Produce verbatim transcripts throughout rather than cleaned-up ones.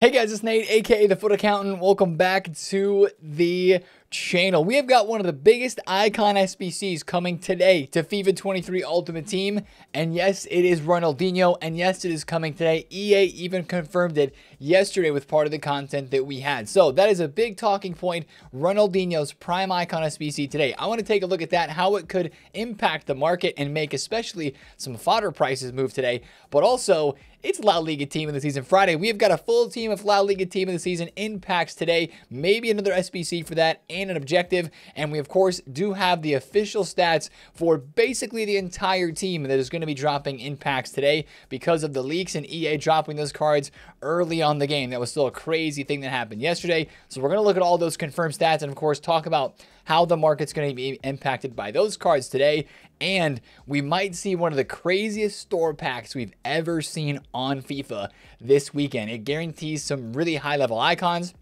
Hey guys, it's Nate, aka TheFutAccountant. Welcome back to the channel. We have got one of the biggest icon S B Cs coming today to FIFA twenty-three Ultimate Team. And yes, it is Ronaldinho. And yes, it is coming today. E A even confirmed it yesterday with part of the content that we had. So that is a big talking point. Ronaldinho's prime icon S B C today. I want to take a look at that, how it could impact the market and make especially some fodder prices move today. But also, it's La Liga team of the season Friday. We have got a full team of La Liga team of the season in packs today. Maybe another S B C for that and an objective. And we, of course, do have the official stats for basically the entire team that is going to be dropping in packs today because of the leaks and E A dropping those cards early on the game. That was still a crazy thing that happened yesterday. So we're going to look at all those confirmed stats and, of course, talk about how the market's going to be impacted by those cards today. And we might see one of the craziest store packs we've ever seen on FIFA this weekend. It guarantees some really high-level icons.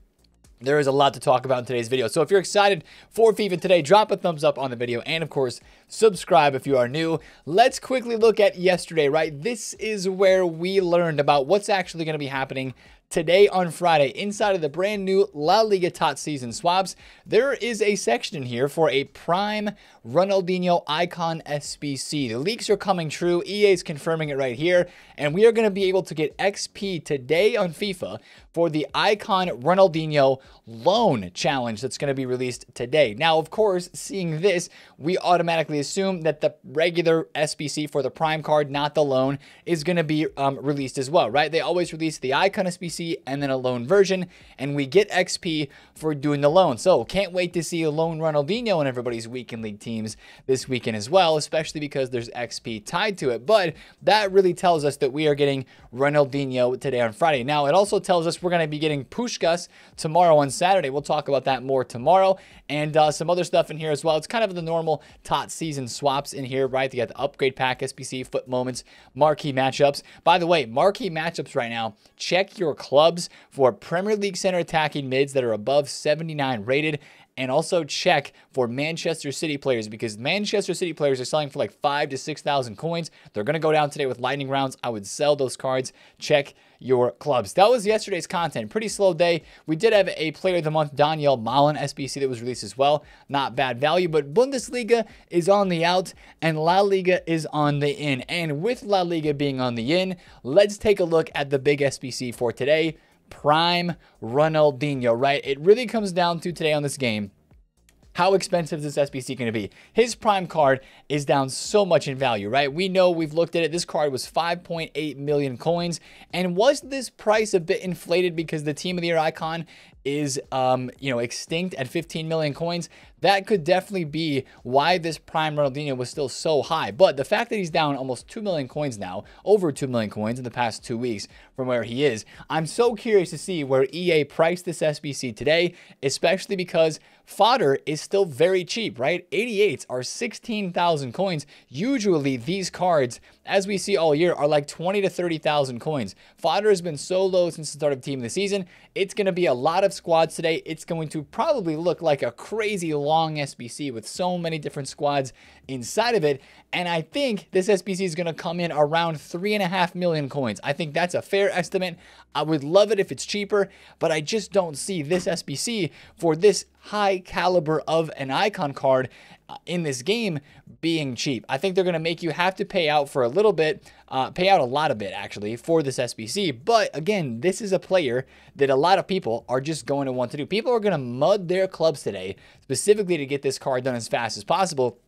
There is a lot to talk about in today's video. So if you're excited for FIFA today, drop a thumbs up on the video. And, of course, subscribe if you are new. Let's quickly look at yesterday, right? This is where we learned about what's actually going to be happening today on Friday, inside of the brand new La Liga T O T S season swaps. There is a section here for a prime Ronaldinho icon S B C. The leaks are coming true. E A is confirming it right here. And we are going to be able to get X P today on FIFA for the icon Ronaldinho loan challenge that's going to be released today. Now, of course, seeing this, we automatically assume that the regular S B C for the prime card, not the loan, is going to be um, released as well, right? They always release the icon S B C and then a loan version, and we get X P for doing the loan. So can't wait to see a loan Ronaldinho in everybody's weekend league teams this weekend as well, especially because there's X P tied to it. But that really tells us that we are getting Ronaldinho today on Friday. Now, it also tells us we're going to be getting Pushkas tomorrow on Saturday. We'll talk about that more tomorrow, and uh, some other stuff in here as well. It's kind of the normal T O T season swaps in here, right? You got the upgrade pack, S B C, foot moments, marquee matchups. By the way, marquee matchups right now, check your clubs for Premier League center attacking mids that are above seventy-nine rated, and also check for Manchester City players, because Manchester City players are selling for like five to six thousand coins. They're gonna go down today with lightning rounds. I would sell those cards. Check your clubs. That was yesterday's content. Pretty slow day. We did have a player of the month, Danielle Malin, S B C, that was released as well. Not bad value, but Bundesliga is on the out and La Liga is on the in. And with La Liga being on the in, let's take a look at the big S B C for today. Prime Ronaldinho, right? It really comes down to today on this game, how expensive is this S B C going to be? His prime card is down so much in value, right? We know, we've looked at it. This card was five point eight million coins. And was this price a bit inflated because the team of the year icon is, um, you know, extinct at fifteen million coins? That could definitely be why this prime Ronaldinho was still so high. But the fact that he's down almost two million coins now, over two million coins in the past two weeks from where he is, I'm so curious to see where E A priced this S B C today, especially because fodder is still very cheap, right? eighty-eights are sixteen thousand coins. Usually these cards, as we see all year, are like twenty to thirty thousand coins. Fodder has been so low since the start of team of the season. It's going to be a lot of squads today. It's going to probably look like a crazy long S B C with so many different squads inside of it. And I think this S B C is going to come in around three and a half million coins. I think that's a fair estimate. I would love it if it's cheaper, but I just don't see this S B C for this high caliber of an icon card in this game being cheap. I think they're going to make you have to pay out for a little bit, uh, pay out a lot of bit actually for this S B C. But again, this is a player that a lot of people are just going to want to do. People are going to mud their clubs today specifically to get this card done as fast as possible,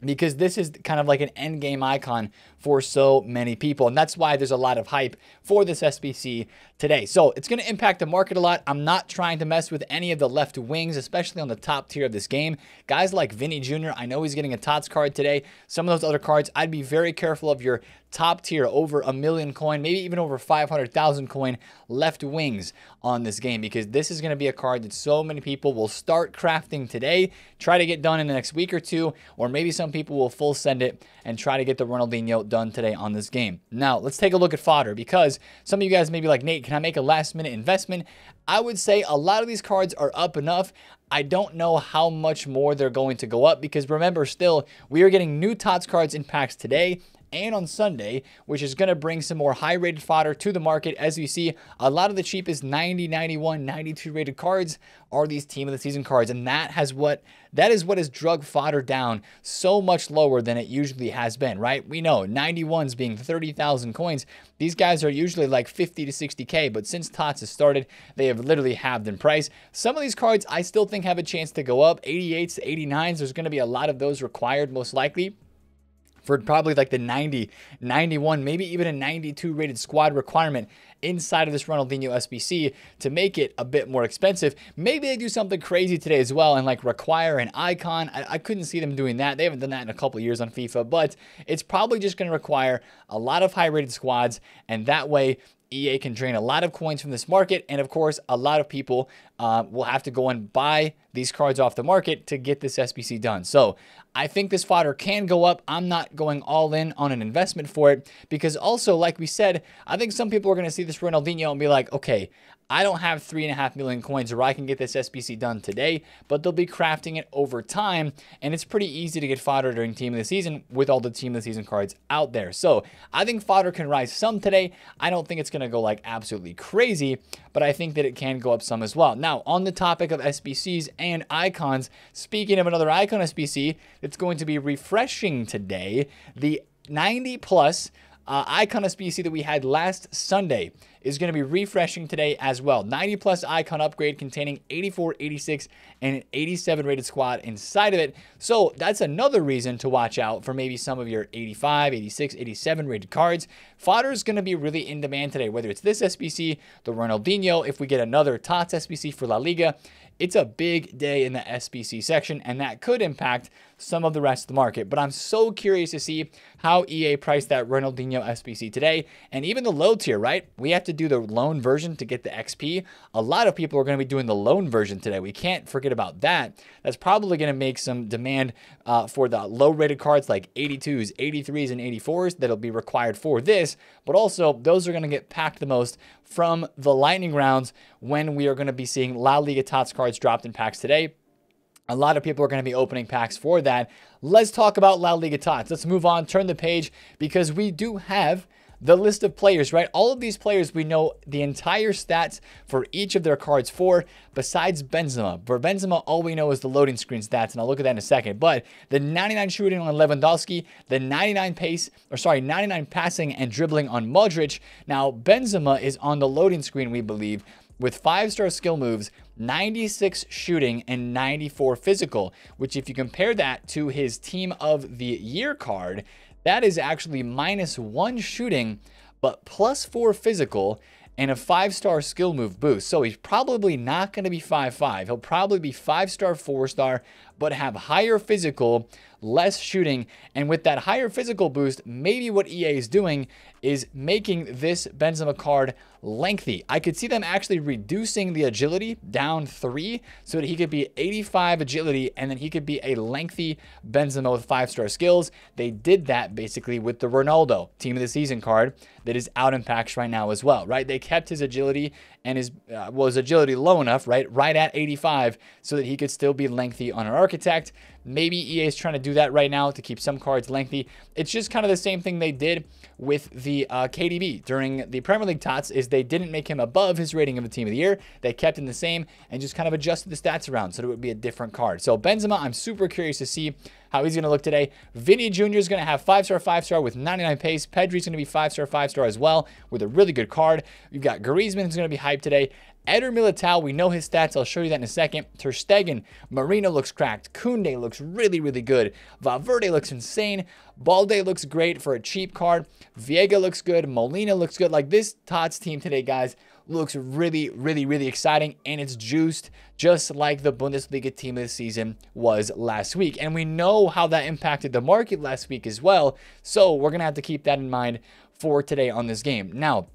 because this is kind of like an end game icon for so many people. And that's why there's a lot of hype for this S B C today. So it's going to impact the market a lot. I'm not trying to mess with any of the left wings, especially on the top tier of this game. Guys like Vinny Junior, I know he's getting a T O T S card today. Some of those other cards, I'd be very careful of your top tier over a million coin, maybe even over five hundred thousand coin left wings on this game, because this is going to be a card that so many people will start crafting today, try to get done in the next week or two, or maybe some people will full send it and try to get the Ronaldinho done today on this game. Now, let's take a look at fodder, because some of you guys may be like, Nate, can I make a last minute investment? I would say a lot of these cards are up enough. I don't know how much more they're going to go up, because remember, still, we are getting new T O T S cards in packs today and on Sunday, which is going to bring some more high-rated fodder to the market. As you see, a lot of the cheapest ninety, ninety-one, ninety-two rated cards are these team of the season cards, and that has what that is what has drug fodder down so much lower than it usually has been, right? We know ninety-ones being thirty thousand coins, these guys are usually like fifty to sixty K, but since T O T S has started, they have literally halved in price. Some of these cards I still think have a chance to go up. Eighty-eights to eighty-nines, there's going to be a lot of those required most likely for probably like the ninety, ninety-one, maybe even a ninety-two rated squad requirement inside of this Ronaldinho S B C to make it a bit more expensive. Maybe they do something crazy today as well and like require an icon. I, I couldn't see them doing that. They haven't done that in a couple of years on FIFA, but it's probably just going to require a lot of high rated squads, and that way E A can drain a lot of coins from this market. And of course, a lot of people uh, will have to go and buy these cards off the market to get this S B C done. So I think this fodder can go up. I'm not going all in on an investment for it because also, like we said, I think some people are going to see this Ronaldinho and be like, okay, I don't have three and a half million coins or I can get this S B C done today, but they'll be crafting it over time. And it's pretty easy to get fodder during team of the season with all the team of the season cards out there. So I think fodder can rise some today. I don't think it's going to go like absolutely crazy, but I think that it can go up some as well. Now, on the topic of S B Cs and icons, speaking of another icon S B C, it's going to be refreshing today. The ninety plus Uh, icon S B C that we had last Sunday is going to be refreshing today as well. ninety plus icon upgrade containing eighty-four, eighty-six, and an eighty-seven rated squad inside of it. So that's another reason to watch out for maybe some of your eighty-five, eighty-six, eighty-seven rated cards. Fodder is going to be really in demand today, whether it's this S B C, the Ronaldinho, if we get another T O T S S B C for La Liga. It's a big day in the S B C section, and that could impact some of the rest of the market. But I'm so curious to see how E A priced that Ronaldinho S B C today. And even the low tier, right? We have to do the loan version to get the X P. A lot of people are going to be doing the loan version today. We can't forget about that. That's probably going to make some demand uh, for the low-rated cards like eighty-twos, eighty-threes, and eighty-fours that'll be required for this. But also, those are going to get packed the most from the lightning rounds when we are going to be seeing La Liga T O T S cards dropped in packs today. A lot of people are going to be opening packs for that. Let's talk about La Liga T O T S. Let's move on, turn the page, because we do have the list of players, right? All of these players, we know the entire stats for each of their cards for, besides Benzema. For Benzema, all we know is the loading screen stats, and I'll look at that in a second. But the ninety-nine shooting on Lewandowski, the ninety-nine pace, or sorry, ninety-nine passing and dribbling on Modric. Now, Benzema is on the loading screen, we believe, with five-star skill moves, ninety-six shooting, and ninety-four physical, which if you compare that to his team of the year card, that is actually minus one shooting, but plus four physical and a five-star skill move boost. So he's probably not going to be five five. He'll probably be five-star, four-star, but have higher physical, less shooting. And with that higher physical boost, maybe what E A is doing is making this Benzema card lengthy. I could see them actually reducing the agility down three so that he could be eighty-five agility, and then he could be a lengthy Benzema with five-star skills. They did that basically with the Ronaldo team of the season card that is out in packs right now as well, right? They kept his agility and his, uh, well, his agility low enough, right? Right at eighty-five so that he could still be lengthy on an architect. Maybe E A is trying to do that right now to keep some cards lengthy. It's just kind of the same thing they did with the uh, K D B during the Premier League T O T S, is they didn't make him above his rating of the team of the year. They kept him the same and just kind of adjusted the stats around so that it would be a different card. So Benzema, I'm super curious to see how he's going to look today. Vinny Junior is going to have five-star, five-star with ninety-nine pace. Pedri's going to be five-star, five-star as well with a really good card. You've got Griezmann who's going to be hyped today. Eder Militao, we know his stats. I'll show you that in a second. Ter Stegen, Marino looks cracked. Koundé looks really, really good. Valverde looks insane. Balde looks great for a cheap card. Viega looks good. Molina looks good. Like, this T O T S team today, guys, looks really, really, really exciting, and it's juiced just like the Bundesliga team of the season was last week. And we know how that impacted the market last week as well, so we're going to have to keep that in mind for today on this game. Now,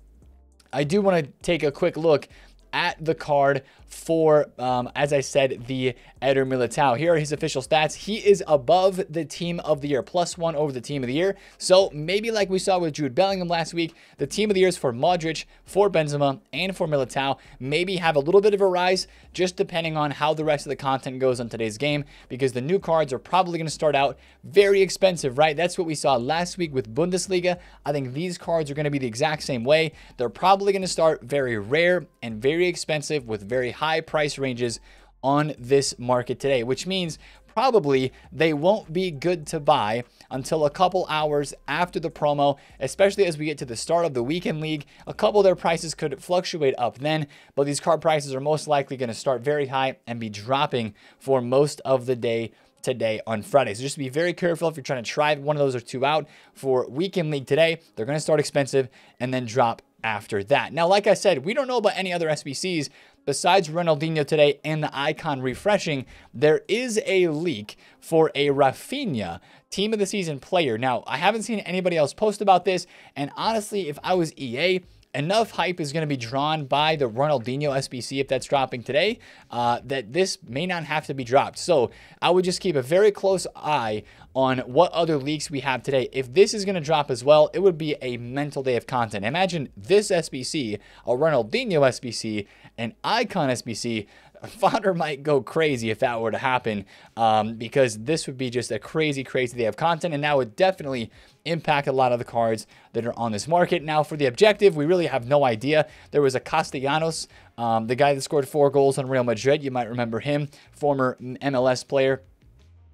I do want to take a quick look at the card for, um, as I said, the Eder Militao. Here are his official stats. He is above the team of the year, plus one over the team of the year. So maybe like we saw with Jude Bellingham last week, the team of the year is for Modric, for Benzema, and for Militao. Maybe have a little bit of a rise, just depending on how the rest of the content goes on today's game, because the new cards are probably going to start out very expensive, right? That's what we saw last week with Bundesliga. I think these cards are going to be the exact same way. They're probably going to start very rare and very expensive with very high price ranges on this market today, which means probably they won't be good to buy until a couple hours after the promo, especially as we get to the start of the weekend league. A couple of their prices could fluctuate up then, but these card prices are most likely going to start very high and be dropping for most of the day today on Friday. So just be very careful if you're trying to try one of those or two out for weekend league today. They're going to start expensive and then drop after that. Now, like I said, we don't know about any other S B Cs besides Ronaldinho today and the icon refreshing. There is a leak for a Rafinha team of the season player. Now, I haven't seen anybody else post about this, and honestly, if I was E A, enough hype is going to be drawn by the Ronaldinho S B C, if that's dropping today, uh, that this may not have to be dropped. So I would just keep a very close eye on what other leaks we have today. If this is going to drop as well, it would be a mental day of content. Imagine this S B C, a Ronaldinho S B C, an icon S B C. Fodder might go crazy if that were to happen, um, because this would be just a crazy, crazy day of content, and that would definitely impact a lot of the cards that are on this market. Now, for the objective, we really have no idea. There was a Castellanos, um, the guy that scored four goals on Real Madrid. You might remember him, former M L S player.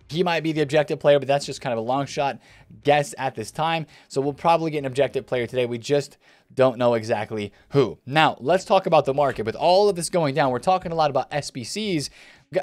He might be the objective player, but that's just kind of a long shot guess at this time. So we'll probably get an objective player today. We just don't know exactly who. Now, let's talk about the market. With all of this going down, we're talking a lot about S B Cs.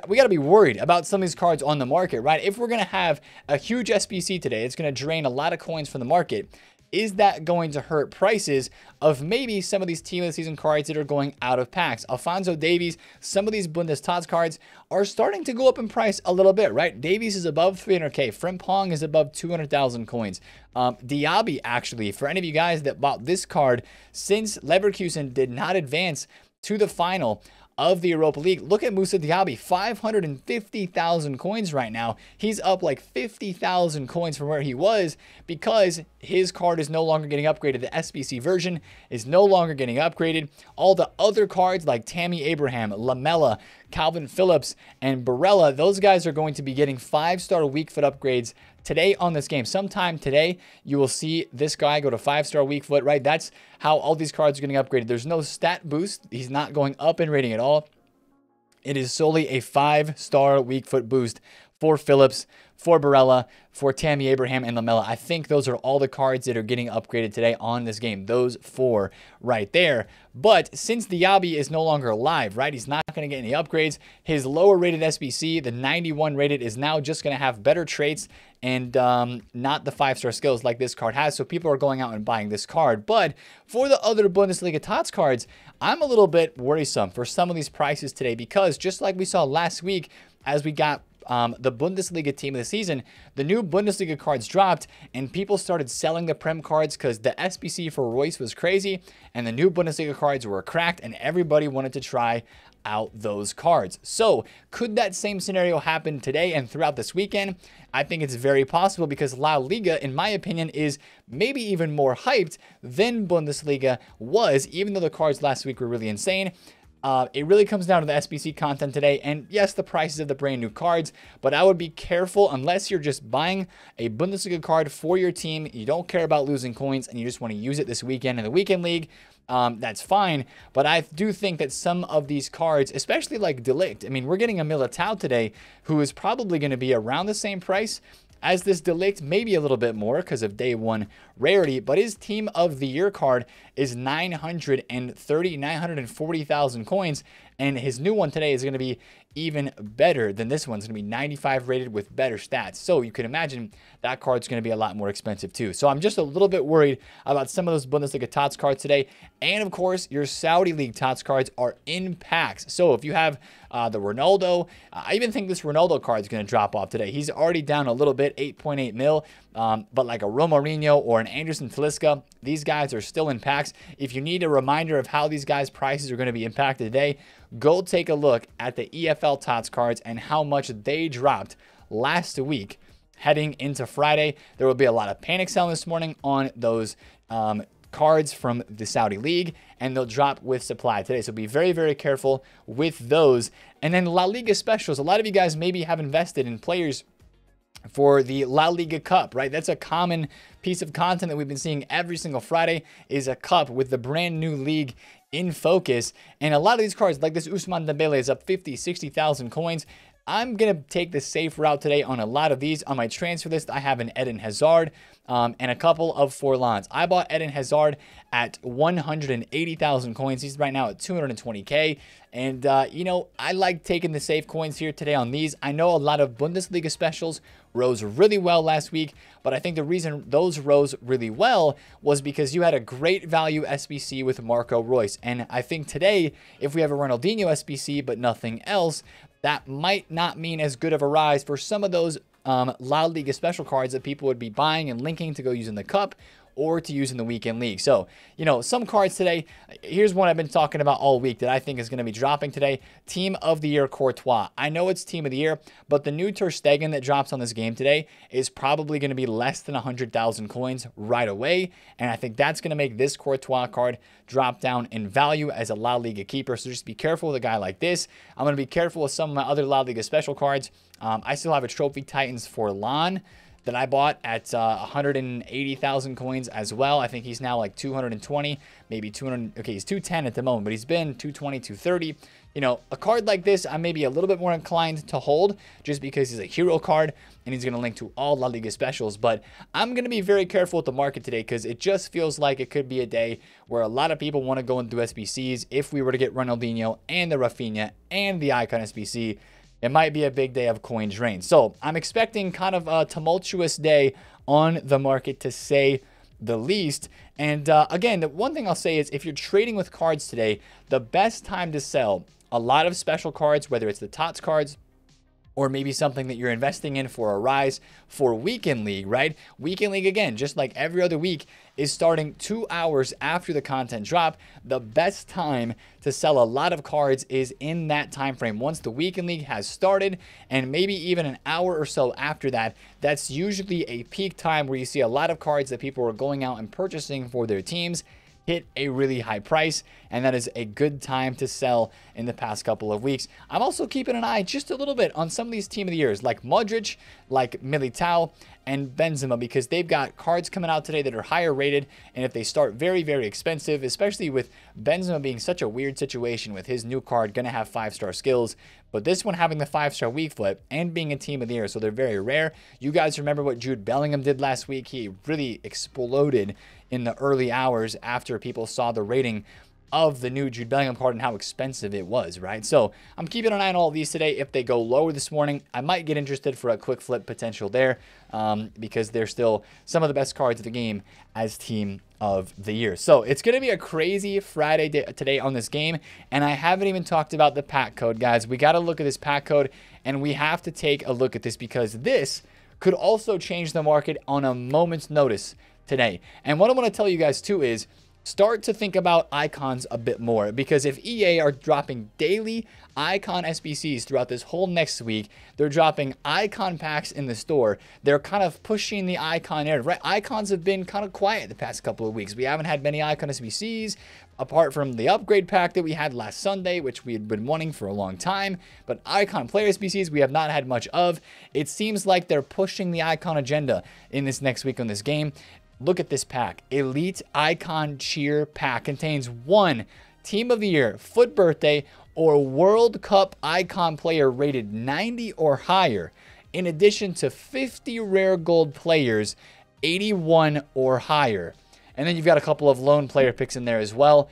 We got to be worried about some of these cards on the market, right? If we're going to have a huge S B C today, it's going to drain a lot of coins from the market. Is that going to hurt prices of maybe some of these team of the season cards that are going out of packs? Alphonso Davies, some of these Bundes T O T S cards are starting to go up in price a little bit, right? Davies is above three hundred K. Frimpong is above two hundred thousand coins. Um, Diaby, actually, for any of you guys that bought this card, since Leverkusen did not advance to the final of the Europa League, look at Moussa Diaby, five hundred fifty thousand coins right now. He's up like fifty thousand coins from where he was because his card is no longer getting upgraded. The S B C version is no longer getting upgraded. All the other cards like Tammy Abraham, Lamela, Calvin Phillips, and Barella, those guys are going to be getting five-star weak foot upgrades today on this game. Sometime today, you will see this guy go to five-star weak foot, right? That's how all these cards are getting upgraded. There's no stat boost. He's not going up in rating at all. It is solely a five-star weak foot boost for Phillips, for Barella, for Tammy Abraham, and Lamela. I think those are all the cards that are getting upgraded today on this game. Those four right there. But since Diaby is no longer alive, right, he's not going to get any upgrades. His lower-rated S B C, the ninety-one rated, is now just going to have better traits and um, not the five-star skills like this card has. So people are going out and buying this card. But for the other Bundesliga T O T S cards, I'm a little bit worrisome for some of these prices today because just like we saw last week as we got Um, the Bundesliga team of the season, the new Bundesliga cards dropped and people started selling the Prem cards because the S B C for Royce was crazy and the new Bundesliga cards were cracked and everybody wanted to try out those cards. So could that same scenario happen today and throughout this weekend? I think it's very possible because La Liga, in my opinion, is maybe even more hyped than Bundesliga was, even though the cards last week were really insane. Uh, it really comes down to the S B C content today and yes, the prices of the brand new cards, but I would be careful unless you're just buying a Bundesliga card for your team. You don't care about losing coins and you just want to use it this weekend in the weekend league. Um, that's fine. But I do think that some of these cards, especially like Delict, I mean, we're getting a Militao today who is probably going to be around the same price as this Delict, maybe a little bit more because of day one rarity, but his team of the year card is nine hundred thirty, nine hundred forty thousand coins. And his new one today is going to be even better than this one. It's going to be ninety-five rated with better stats. So you can imagine that card's going to be a lot more expensive too. So I'm just a little bit worried about some of those Bundesliga T O T S cards today. And of course, your Saudi League T O T S cards are in packs. So if you have uh, the Ronaldo, I even think this Ronaldo card is going to drop off today. He's already down a little bit. bit, eight point eight mil. Um, but like a Romarinho or an Anderson Talisca, these guys are still in packs. If you need a reminder of how these guys' prices are going to be impacted today, go take a look at the E F L T O T S cards and how much they dropped last week heading into Friday. There will be a lot of panic selling this morning on those um, cards from the Saudi League, and they'll drop with supply today. So be very, very careful with those. And then La Liga specials. A lot of you guys maybe have invested in players for the La Liga Cup, right? That's a common piece of content that we've been seeing every single Friday, is a cup with the brand new league in focus. And a lot of these cards, like this Ousmane Dembele, is up fifty, sixty thousand coins. I'm going to take the safe route today on a lot of these. On my transfer list, I have an Eden Hazard um, and a couple of Forlans. I bought Eden Hazard at one hundred eighty thousand coins. He's right now at two hundred twenty K. And, uh, you know, I like taking the safe coins here today on these. I know a lot of Bundesliga specials rose really well last week, but I think the reason those rose really well was because you had a great value S B C with Marco Reus. And I think today, if we have a Ronaldinho S B C but nothing else, that might not mean as good of a rise for some of those um, La Liga special cards that people would be buying and linking to go use in the cup or to use in the weekend league. So, you know, some cards today, here's one I've been talking about all week that I think is going to be dropping today. Team of the Year Courtois. I know it's Team of the Year, but the new Ter Stegen that drops on this game today is probably going to be less than one hundred thousand coins right away. And I think that's going to make this Courtois card drop down in value as a La Liga keeper. So just be careful with a guy like this. I'm going to be careful with some of my other La Liga special cards. Um, I still have a Trophy Titans Forlan that I bought at uh, one hundred eighty thousand coins as well. I think he's now like two hundred twenty, maybe two hundred. Okay, he's two ten at the moment, but he's been two twenty, two thirty. You know, a card like this, I may be a little bit more inclined to hold just because he's a hero card and he's going to link to all La Liga specials. But I'm going to be very careful with the market today because it just feels like it could be a day where a lot of people want to go and do S B Cs. If we were to get Ronaldinho and the Rafinha and the Icon S B C, it might be a big day of coin drain. So I'm expecting kind of a tumultuous day on the market, to say the least. And uh, again, the one thing I'll say is if you're trading with cards today, the best time to sell a lot of special cards, whether it's the T O T S cards, or maybe something that you're investing in for a rise for Weekend League, right? Weekend League, again, just like every other week, is starting two hours after the content drop. The best time to sell a lot of cards is in that time frame. Once the Weekend League has started, and maybe even an hour or so after that, that's usually a peak time where you see a lot of cards that people are going out and purchasing for their teams hit a really high price, and that is a good time to sell in the past couple of weeks. I'm also keeping an eye just a little bit on some of these Team of the Years, like Modric, like Militao, and Benzema, because they've got cards coming out today that are higher rated, and if they start very, very expensive, especially with Benzema being such a weird situation with his new card, gonna have five-star skills, but this one having the five-star weak flip and being a Team of the Year, so they're very rare. You guys remember what Jude Bellingham did last week? He really exploded in the early hours after people saw the rating of the new Jude Bellingham card and how expensive it was, right? So I'm keeping an eye on all these today. If they go lower this morning, I might get interested for a quick flip potential there um, because they're still some of the best cards of the game as Team of the Year. So it's going to be a crazy Friday day today on this game, and I haven't even talked about the pack code, guys. We got to look at this pack code, and we have to take a look at this because this could also change the market on a moment's notice today. And what I want to tell you guys too is start to think about icons a bit more, because if E A are dropping daily icon S B Cs throughout this whole next week, they're dropping icon packs in the store. They're kind of pushing the icon narrative, right? Icons have been kind of quiet the past couple of weeks. We haven't had many icon S B Cs apart from the upgrade pack that we had last Sunday, which we had been wanting for a long time. But icon player S B Cs, we have not had much of. It seems like they're pushing the icon agenda in this next week on this game. Look at this pack. Elite Icon Cheer Pack contains one Team of the Year, Foot Birthday, or World Cup Icon player rated ninety or higher, in addition to fifty Rare Gold players, eighty-one or higher. And then you've got a couple of lone player picks in there as well.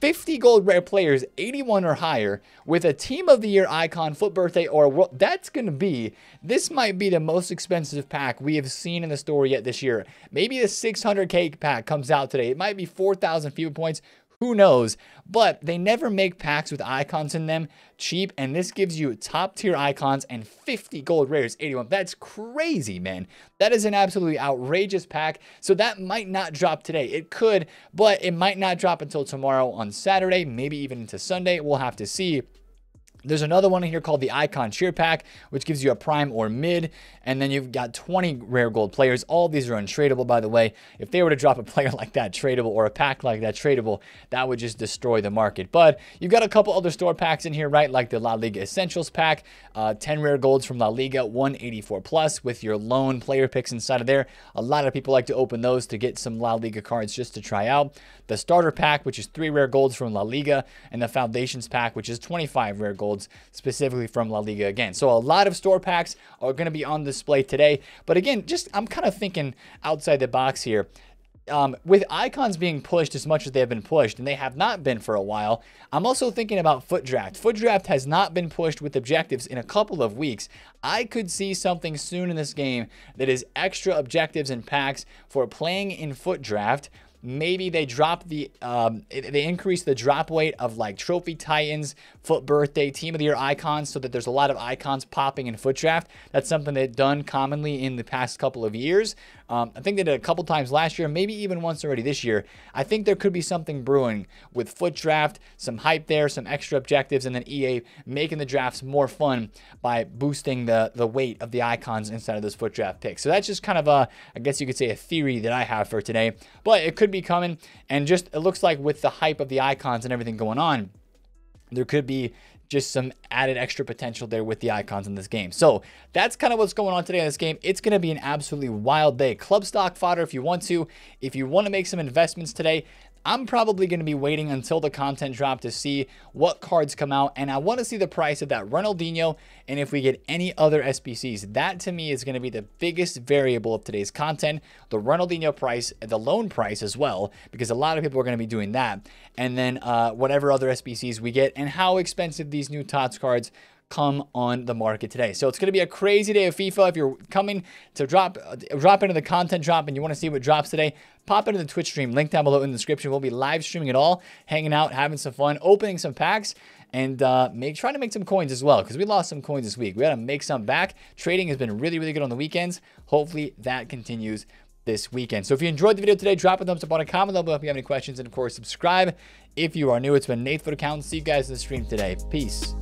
fifty Gold Rare players, eighty-one or higher, with a Team of the Year Icon, Foot Birthday, or World. That's going to be, this might be the most expensive pack we have seen in the store yet this year. Maybe the six hundred K pack comes out today. It might be four thousand FIFA points. Who knows? But they never make packs with icons in them cheap, and this gives you top tier icons and fifty gold rares, eighty-one. That's crazy, man. That is an absolutely outrageous pack. So that might not drop today. It could, but it might not drop until tomorrow on Saturday, maybe even into Sunday. We'll have to see. There's another one in here called the Icon Cheer Pack, which gives you a prime or mid, and then you've got twenty rare gold players. All these are untradeable, by the way. If they were to drop a player like that tradable, or a pack like that tradable, that would just destroy the market. But you've got a couple other store packs in here, right? Like the La Liga Essentials Pack, uh, ten rare golds from La Liga, one eighty-four plus, with your lone player picks inside of there. A lot of people like to open those to get some La Liga cards just to try out. The Starter Pack, which is three rare golds from La Liga, and the Foundations Pack, which is twenty-five rare golds, specifically from La Liga again. So a lot of store packs are going to be on display today. But again, just I'm kind of thinking outside the box here. Um, with icons being pushed as much as they have been pushed, and they have not been for a while, I'm also thinking about Footdraft. Footdraft has not been pushed with objectives in a couple of weeks. I could see something soon in this game that is extra objectives and packs for playing in Footdraft. Maybe they drop the, um, they increase the drop weight of like Trophy Titans, Foot Birthday, Team of the Year icons, so that there's a lot of icons popping in Footdraft. That's something they've done commonly in the past couple of years. Um, I think they did a couple times last year, maybe even once already this year. I think there could be something brewing with Footdraft, some hype there, some extra objectives, and then E A making the drafts more fun by boosting the the weight of the icons inside of those Footdraft picks. So that's just kind of a, I guess you could say, a theory that I have for today, but it could be coming. And just, it looks like with the hype of the icons and everything going on, there could be just some added extra potential there with the icons in this game. So that's kind of what's going on today in this game. It's going to be an absolutely wild day. Club stock fodder if you want to. If you want to make some investments today, I'm probably going to be waiting until the content drop to see what cards come out. And I want to see the price of that Ronaldinho and if we get any other S B Cs. That to me is going to be the biggest variable of today's content. The Ronaldinho price, the loan price as well, because a lot of people are going to be doing that. And then uh, whatever other S B Cs we get and how expensive these new TOTS cards come on the market today. So it's going to be a crazy day of FIFA. If you're coming to drop drop into the content drop and you want to see what drops today, pop into the Twitch stream link down below in the description. We'll be live streaming it all, hanging out, having some fun, opening some packs, and uh make trying to make some coins as well, because we lost some coins this week. We got to make some back. Trading has been really really good on the weekends. Hopefully that continues this weekend. So if you enjoyed the video today, drop a thumbs up on a comment down below if you have any questions, and of course subscribe if you are new. It's been TheFutAccountant. See you guys in the stream today. Peace.